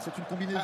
C'est une combinaison.